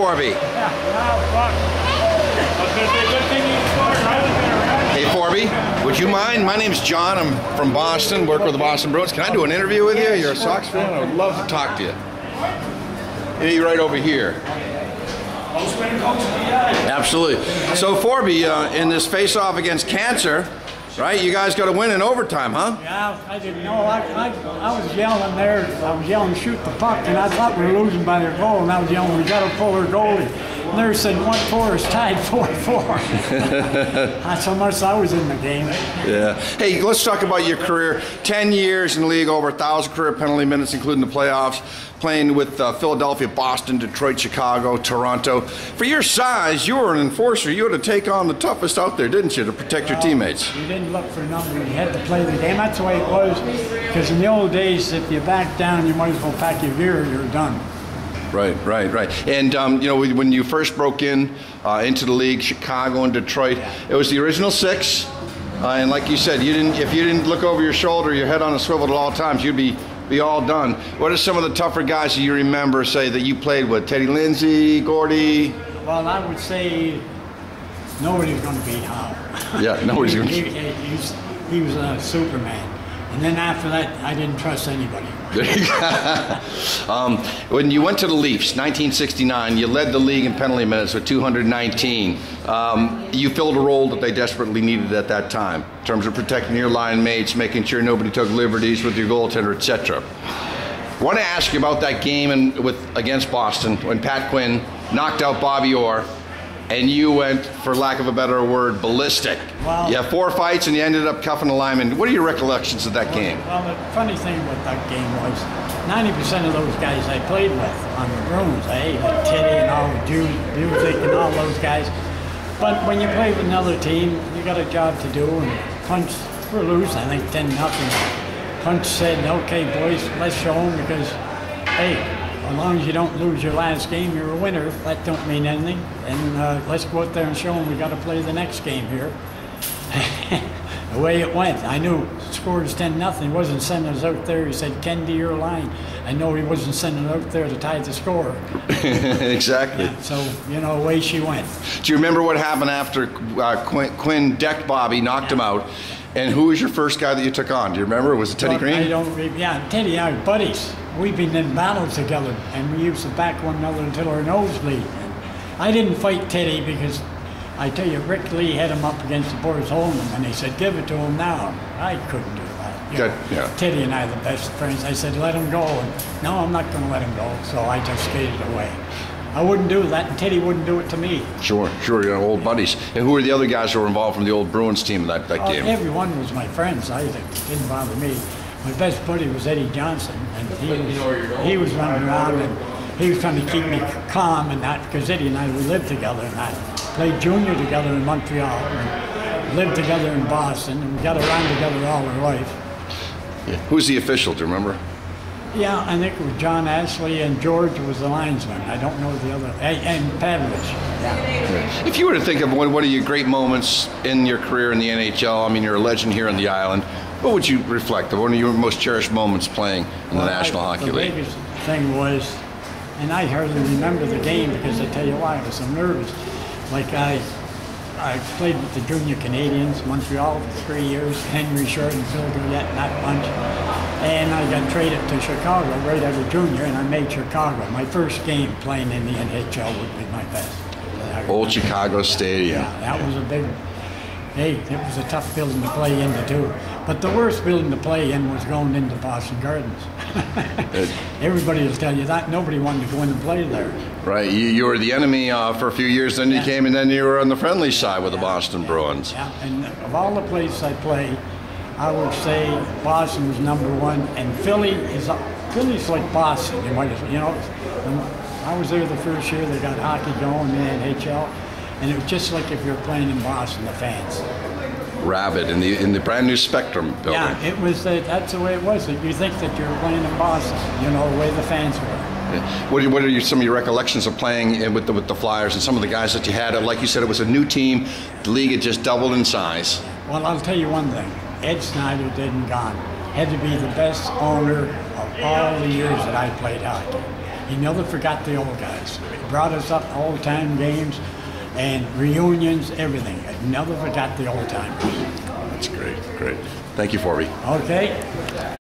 Forby. Hey, Forby, would you mind? My name's John. I'm from Boston, work with the Boston Bruins. Can I do an interview with you? You're a Sox fan. I would love to talk to you. Hey, right over here. Absolutely. So, Forby, in this face-off against cancer, right? You guys got to win in overtime, huh? Yeah, I didn't know. I was yelling there. I was yelling, shoot the puck, and I thought we were losing by their goal, and I was yelling, we got to pull our goalie. And they said 1-4 is tied 4-4. Not so much I was in the game. Yeah. Hey, let's talk about your career. 10 years in the league, over 1,000 career penalty minutes, including the playoffs, playing with Philadelphia, Boston, Detroit, Chicago, Toronto. For your size, you were an enforcer. You had to take on the toughest out there, didn't you, to protect your teammates? You didn't look for numbers. You had to play the game. That's the way it was, because in the old days, if you backed down, you might as well pack your gear or you're done. Right, right, right. And, you know, when you first broke in into the league, Chicago and Detroit, it was the Original Six. And like you said, you didn't, if you didn't look over your shoulder, your head on a swivel at all times, you'd be all done. What are some of the tougher guys that you remember, say, that you played with? Teddy Lindsay, Gordy? Well, I would say nobody's going to beat Howard. Yeah, nobody's going to beat him. He was a Superman. And then after that, I didn't trust anybody. When you went to the Leafs, 1969, you led the league in penalty minutes with 219. You filled a role that they desperately needed at that time in terms of protecting your line mates, making sure nobody took liberties with your goaltender, etc. I want to ask you about that game against Boston when Pat Quinn knocked out Bobby Orr. And you went, for lack of a better word, ballistic. Well, you had 4 fights and you ended up cuffing a lineman. What are your recollections of that game? Well, the funny thing with that game was 90% of those guys I played with on the Bruins, like Teddy and all the Music and all those guys. But when you play with another team, you got a job to do. And Punch, we're losing, I think 10-0. Punch said, okay, boys, let's show them, because, hey, as long as you don't lose your last game, you're a winner. That don't mean anything. And let's go out there and show them we got to play the next game here. The way it went, I knew scores 10-0. He wasn't sending us out there. He said, "Ken, to your line." I know he wasn't sending us out there to tie the score. Exactly. Yeah, so you know, away she went. Do you remember what happened after Quinn decked Bobby, knocked him out? And who was your first guy that you took on? Do you remember? Was it Teddy Green? I don't. Yeah, Teddy and I were buddies. We've been in battles together, and we used to back one another until our nose bleed. I didn't fight Teddy because, I tell you, Rick Lee had him up against the boards holding him, and he said, "Give it to him now." I couldn't do that. Yeah. Teddy and I are the best friends. I said, "Let him go." And, no, I'm not going to let him go. So I just skated away. I wouldn't do that, and Teddy wouldn't do it to me. Sure, sure, you're old buddies. And who were the other guys who were involved from the old Bruins team that game? Everyone was my friends. It didn't bother me. My best buddy was Eddie Johnson, and he was running around, and he was trying to keep me calm and that, because Eddie and I, we lived together, and I played junior together in Montreal, and lived together in Boston, and we got around together all our life. Yeah. Who's the official, do you remember? Yeah, I think it was John Ashley, and George was the linesman. I don't know the other, and Pavish. Yeah. If you were to think of one of your great moments in your career in the NHL, I mean, you're a legend here on the island, what would you reflect on? One of your most cherished moments playing in the National Hockey League? The biggest thing was, and I hardly remember the game because I tell you why, I was so nervous. Like I played with the junior Canadians, Montreal for 3 years, Henry Short and Phil Gouliette and that bunch. And I got traded to Chicago right as a junior, and I made Chicago. My first game playing in the NHL would be my best. Old Chicago Stadium. Yeah, that was a big, hey, it was a tough building to play into too. But the worst building to play in was going into Boston Gardens. Everybody will tell you that. Nobody wanted to go in and play there. Right. You were the enemy for a few years, then you came, and then you were on the friendly side with the Boston Bruins. Yeah, and of all the places I played, I would say Boston was #1, and Philly's like Boston. You might have, you know, I was there the first year they got hockey going in the NHL, and it was just like if you're playing in Boston, the fans. Rabid in the brand new Spectrum building. Yeah, it was. That's the way it was. You think that you're playing in Boston, you know, the way the fans were. What are some of your recollections of playing with the Flyers and some of the guys that you had? Like you said, it was a new team. The league had just doubled in size. Well, I'll tell you one thing. Ed Snyder had to be the best owner of all the years that I played hockey. He never forgot the old guys. He brought us up old-time games and reunions, everything. I never forgot the old-timers. That's great, great. Thank you, Forby. Okay.